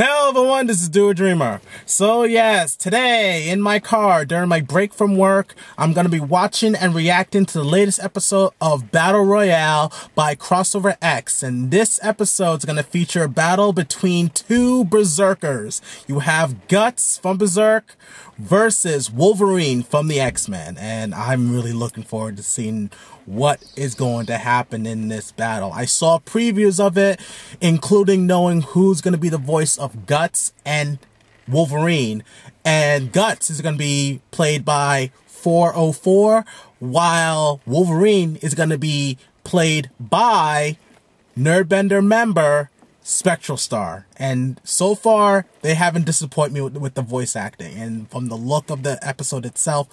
Hello everyone, this is Duo Dreamer. So yes, today in my car during my break from work, I'm going to be watching and reacting to the latest episode of Battle Royale by Crossover X. And this episode is going to feature a battle between two Berserkers. You have Guts from Berserk versus Wolverine from the X-Men. And I'm really looking forward to seeing what is going to happen in this battle. I saw previews of it, including knowing who's going to be the voice of Guts and Wolverine. And Guts is going to be played by 404, while Wolverine is going to be played by Nerdbender member Spectral Star. And so far they haven't disappointed me with the voice acting, and from the look of the episode itself,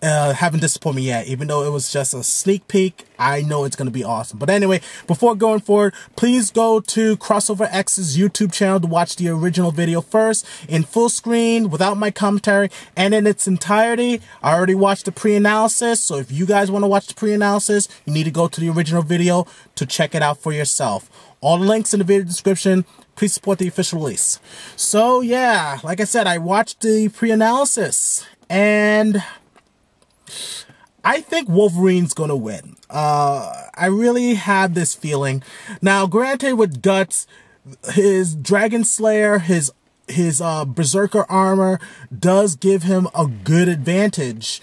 haven't disappointed me yet, even though it was just a sneak peek. I know it's going to be awesome. But anyway, before going forward, please go to Crossover X's YouTube channel to watch the original video first in full screen without my commentary and in its entirety. I already watched the pre-analysis, so if you guys want to watch the pre-analysis, you need to go to the original video to check it out for yourself. All the links in the video description. Please support the official release. So yeah, like I said, I watched the pre-analysis and I think Wolverine's gonna win. I really had this feeling. Now granted, with Guts, his Dragon Slayer, his Berserker armor does give him a good advantage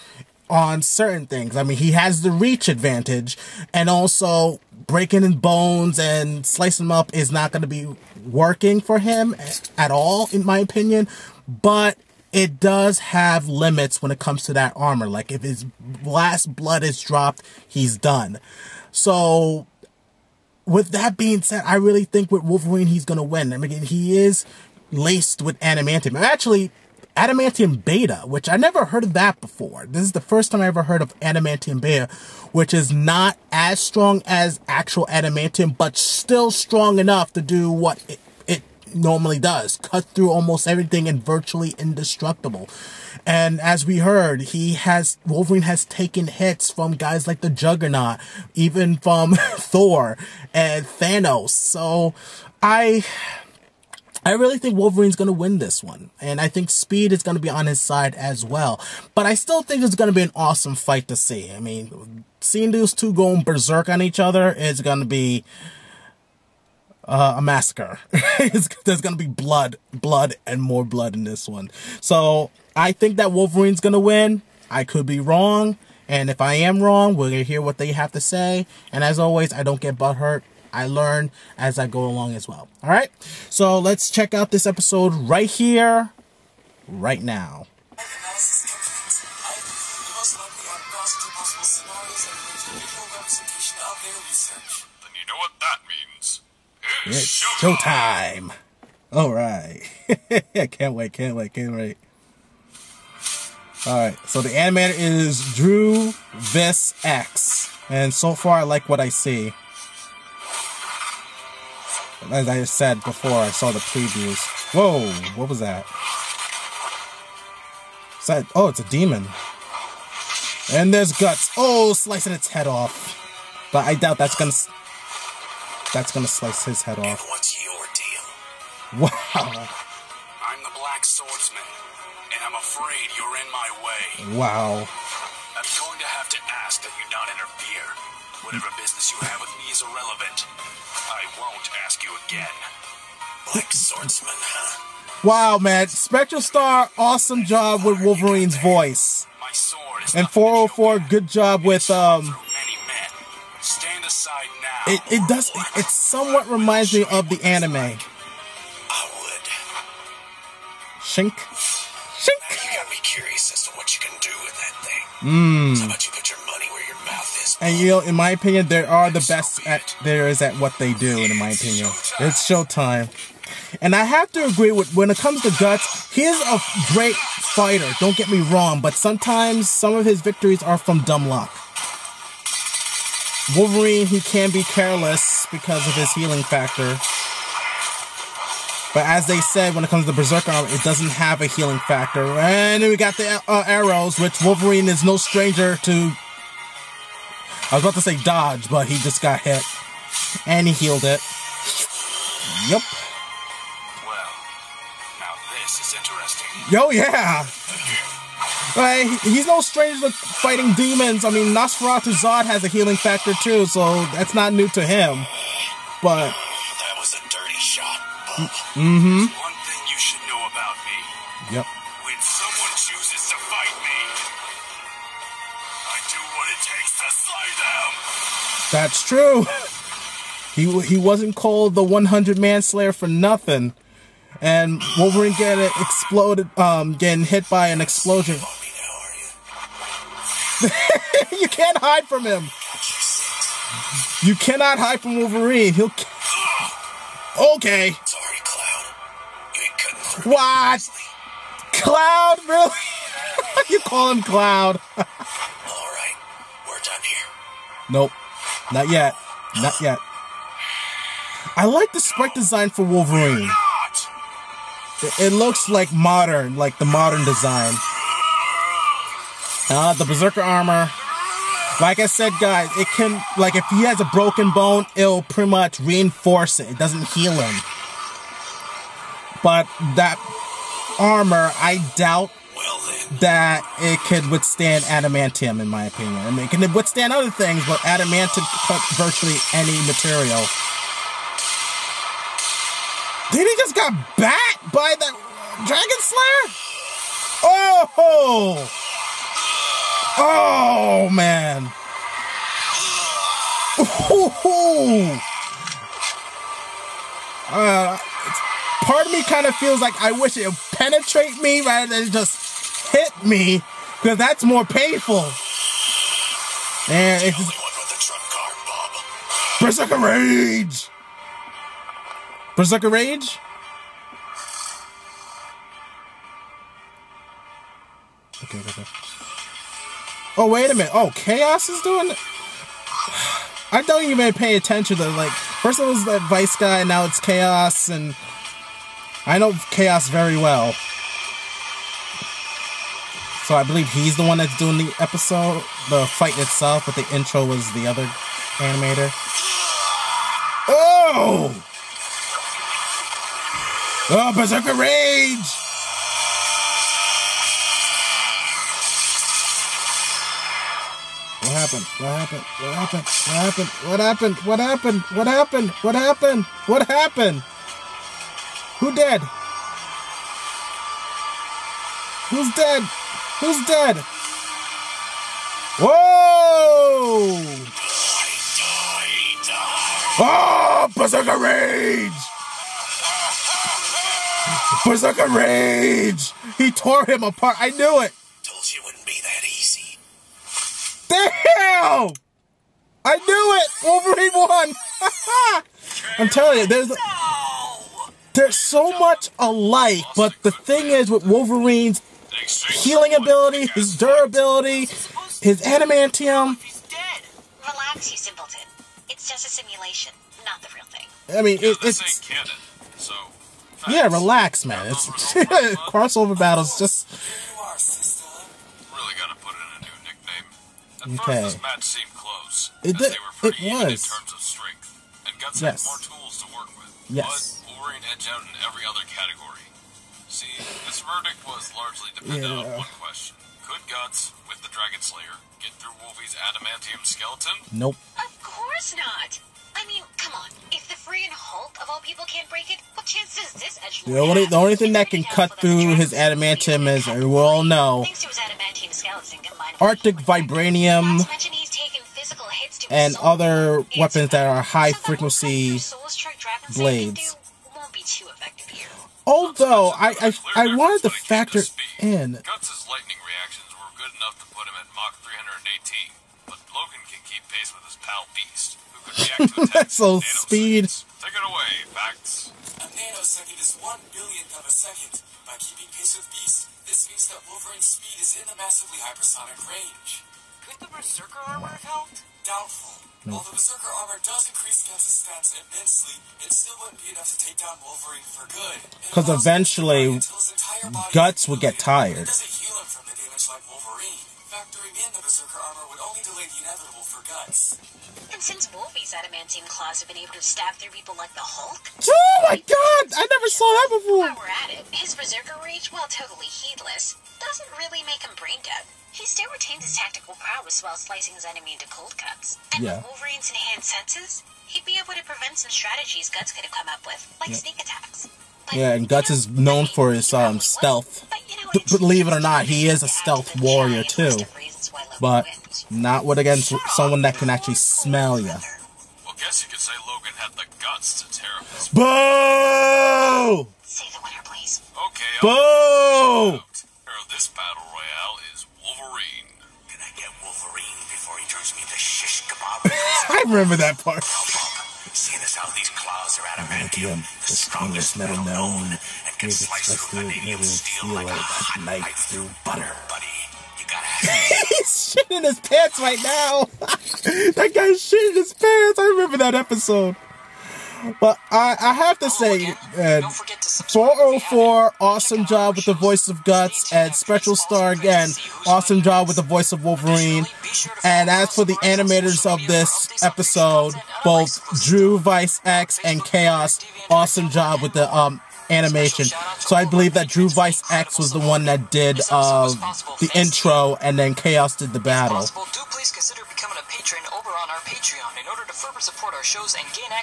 on certain things. I mean, he has the reach advantage, and also breaking in bones and slicing them up is not going to be working for him at all, in my opinion. But it does have limits when it comes to that armor. Like, if his last blood is dropped, he's done. So with that being said, I really think with Wolverine, he's going to win. I mean, he is laced with adamantium. Actually, Adamantium Beta, which I never heard of that before. This is the first time I ever heard of Adamantium Beta, which is not as strong as actual adamantium, but still strong enough to do what it normally does. Cut through almost everything and virtually indestructible. And as we heard, Wolverine has taken hits from guys like the Juggernaut, even from Thor and Thanos. So I really think Wolverine's going to win this one. And I think speed is going to be on his side as well. But I still think it's going to be an awesome fight to see. I mean, seeing those two going berserk on each other is going to be a massacre. There's going to be blood, and more blood in this one. So I think that Wolverine's going to win. I could be wrong. And if I am wrong, we're going to hear what they have to say. And as always, I don't get butthurt. I learn as I go along as well. All right, so let's check out this episode right here, right now. Then you know what that means. It's showtime. All right. Can't wait. All right, so the animator is Drew Vice X, and so far I like what I see. As I said before, I saw the previews. Whoa, what was that? Oh, it's a demon. And there's Guts. Oh, slicing its head off. But I doubt that's gonna slice his head off. And what's your deal? Wow. I'm the Black Swordsman, and I'm afraid you're in my way. Wow. I'm going to have to ask that you not interfere. Whatever business you have with me is irrelevant. I won't ask you again. Black Swordsman, huh? Wow, man. Spectral Star, awesome job with Wolverine's voice. My sword is, and 404, good job with stand aside now. It does, it somewhat reminds me of the anime. I would. Shink. Shink. You got me curious as to what you can do with that thing. Mm. So much you put your money where your mouth is. And you know, in my opinion, they are the best at what they do, in my opinion. It's showtime. And I have to agree with, when it comes to Guts, he is a great fighter, don't get me wrong, but sometimes some of his victories are from dumb luck. Wolverine, he can be careless because of his healing factor. But as they said, when it comes to Berserker armor, it doesn't have a healing factor. And then we got the arrows, which Wolverine is no stranger to. I was about to say dodge, but he just got hit. And he healed it. Yep. Well, Now this is interesting. Yo, yeah. Right, he's no stranger to fighting demons. I mean, Nosferatu Zod has a healing factor too, so that's not new to him. But that was a dirty shot. Mm-hmm. One thing you should know about me. Yep. When someone chooses to fight me, I do what it takes to slay them. That's true. He wasn't called the 100 Manslayer for nothing. And Wolverine getting exploded, getting hit by an explosion. You can't hide from him. You cannot hide from Wolverine. He'll. Okay. Sorry, Cloud. What? Cloud, really? You call him Cloud? All right, we're done here. Nope, not yet. Not yet. I like the sprite design for Wolverine. It looks like modern, like the modern design. The Berserker armor. Like I said, guys, it can, like, if he has a broken bone, it'll pretty much reinforce it. It doesn't heal him. But that armor, I doubt that it could withstand adamantium, in my opinion. I mean, it can withstand other things, but adamantium cut virtually any material. Did he just got bat by the Dragon Slayer? Oh! Oh, man. Ooh. Part of me kind of feels like I wish it would penetrate me rather than just hit me, because that's more painful. And it's the only one with the truck car, Bob. Berserker Rage! Berserker Rage? Okay, okay. Oh, wait a minute. Oh, Chaos is doing it? I don't even pay attention to, like, first it was that Vice guy, now it's Chaos, and I know Chaos very well. So I believe he's the one that's doing the episode, the fight itself, but the intro was the other animator. Oh! Oh, Berserker Rage! What happened? What happened? What happened? What happened? What happened? What happened? What happened? What happened? What happened? Who dead? Who's dead? Who's dead? Whoa! Oh, Berserker Rage! Berserker Rage! He tore him apart. I knew it. Told you it wouldn't be that easy. Damn! I knew it. Wolverine won. I'm telling you, there's so much alike, but the thing is with Wolverine's healing ability, his durability, his adamantium. Relax, you simpleton. It's just a simulation, not the real thing. I mean, it's. Yeah, relax, man. It's crossover battles. Just really gotta put in a new nickname. At first, this match seemed close. They were pretty even in terms of strength, and Guts had more tools to work with. Yes. But Wolverine edged out in every other category. See, this verdict was largely dependent on one question: could Guts, with the Dragon Slayer, get through Wolvie's adamantium skeleton? Nope. Of course not. I mean, come on. If the freaking Hulk of all people can't break it, what chance does this edgelord have? The only thing that can cut through his adamantium is, we all know, Arctic Vibranium and other weapons that are high-frequency blades. Although, I wanted to factor in... Guts' lightning reactions were good enough to put him at Mach 318, but Logan can keep pace with his pal Beast. So speed. Take it away, Max. A nanosecond is 1 billionth of a second. By keeping pace with Beast, this means that Wolverine's speed is in the massively hypersonic range. Could the Berserker armor have helped? Doubtful. While the Berserker armor does increase Guts' stats immensely, it still wouldn't be enough to take down Wolverine for good. Because eventually, Guts would get tired. It doesn't heal him from the damage like Wolverine. Factoring in the Berserker armor would only delay the inevitable for Guts. And since Wolvie's adamantium claws have been able to stab through people like the Hulk... Oh my god! I never saw that before! While we're at it, his Berserker Rage, while totally heedless, doesn't really make him brain dead. He still retains his tactical prowess while slicing his enemy into cold cuts. And with Wolverine's enhanced senses, he'd be able to prevent some strategies Guts could have come up with, like sneak attacks. But, and Guts is known for his stealth. But, believe it or not, he is a stealth warrior too. But not with against someone that can actually smell you. Well, guess you could say Logan had the guts to tear up his... Boo! Say the winner, please. Okay, Boo! This Battle Royale is Wolverine. Can I get Wolverine before he turns me to shish kebab? I remember that part. Seeing as how these claws are adamantium, the strongest metal known, and can slice through vanadium steel like a hot knife through butter, buddy. You gotta have... He's shitting his pants right now. That guy's shitting his pants. I remember that episode. But I have to say, 404, awesome job with the voice of Guts, and Spectral Star again, awesome job with the voice of Wolverine. And as for the animators of this episode, both Drew Vice X and Chaos, awesome job with the animation. So I believe that Drew Vice X was the one that did the intro, and then Chaos did the battle.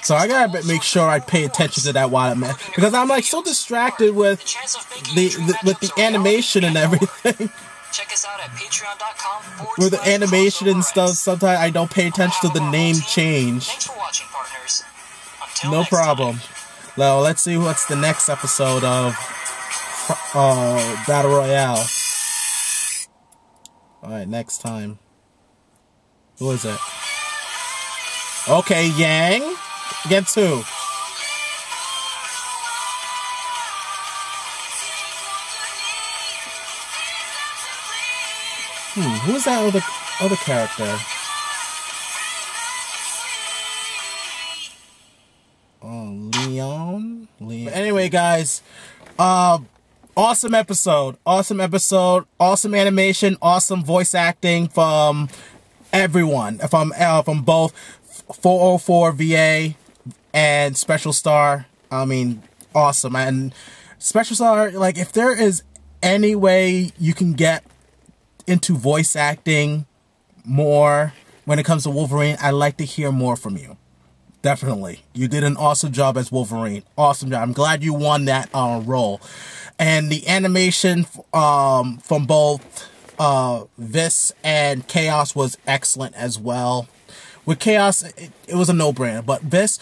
So I gotta make sure I pay attention to that while I'm at, because I'm like so distracted with the animation and everything. Check us out at patreon.com. With the animation and stuff, sometimes I don't pay attention to the name change. Thanks for watching, partners. No problem. Now let's see what's the next episode of Battle Royale. Alright, next time. Who is it? Okay, Yang. Against who? Who's that other character? Oh, Leon. But anyway, guys, awesome episode. Awesome episode. Awesome animation. Awesome voice acting from everyone. From both 404 VA and Special Star. I mean, awesome. And Special Star, like, if there is any way you can get into voice acting more when it comes to Wolverine, I'd like to hear more from you. Definitely. You did an awesome job as Wolverine. Awesome job. I'm glad you won that role. And the animation from both Vice and Chaos was excellent as well. With Chaos, it was a no-brainer, but Vice,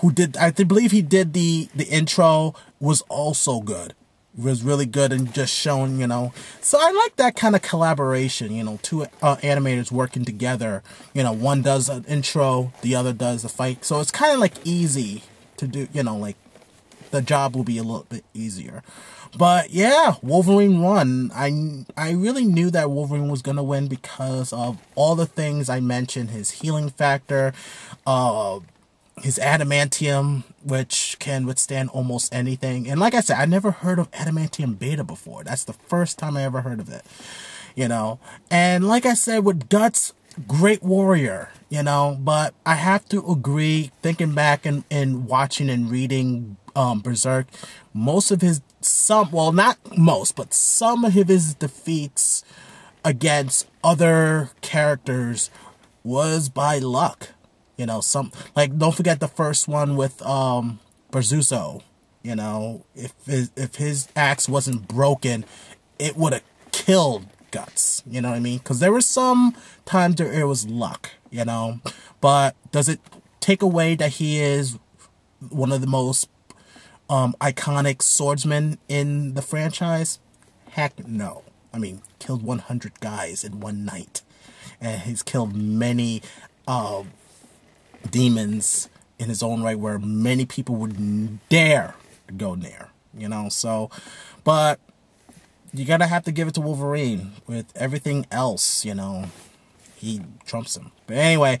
who did, I believe he did the intro, was also good. It was really good and just shown, you know. So I like that kind of collaboration, you know, two animators working together. You know, one does an intro, the other does the fight. So it's kind of like easy to do, you know, like the job will be a little bit easier. But yeah, Wolverine won. I really knew that Wolverine was going to win because of all the things I mentioned. His healing factor, his adamantium, which can withstand almost anything. And like I said, I never heard of Adamantium Beta before. That's the first time I ever heard of it, you know. And like I said, with Guts, great warrior, you know. But I have to agree, thinking back and watching and reading Berserk, most of his... well, not most, but some of his defeats against other characters was by luck. You know, some, like, don't forget the first one with Barzuzzo. You know, if his axe wasn't broken, it would have killed Guts. You know what I mean? Because there were some times where it was luck, you know. But does it take away that he is one of the most iconic swordsman in the franchise? Heck no. I mean, killed 100 guys in one night, and he's killed many demons in his own right, where many people wouldn't dare go near, you know. So, but you gotta have to give it to Wolverine. With everything else, you know, he trumps him. But anyway,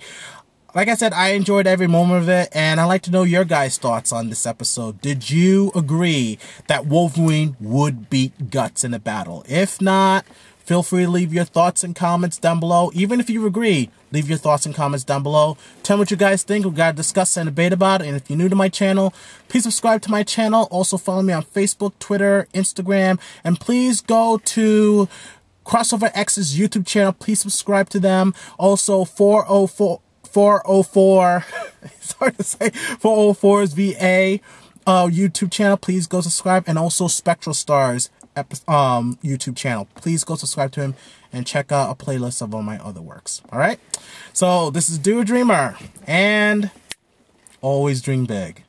like I said, I enjoyed every moment of it, and I'd like to know your guys' thoughts on this episode. Did you agree that Wolverine would beat Guts in a battle? If not, Feel free to leave your thoughts and comments down below. Even if you agree, leave your thoughts and comments down below. Tell me what you guys think. We've got to discuss and debate about it. And if you're new to my channel, please subscribe to my channel. Also follow me on Facebook, Twitter, Instagram. And please go to Crossover X's YouTube channel. Please subscribe to them. Also, 404, it's hard to say, 404's VA YouTube channel, please go subscribe, and also Spectral Star's YouTube channel, please go subscribe to him and check out a playlist of all my other works. Alright, so this is Duo Dreamer, and always dream big.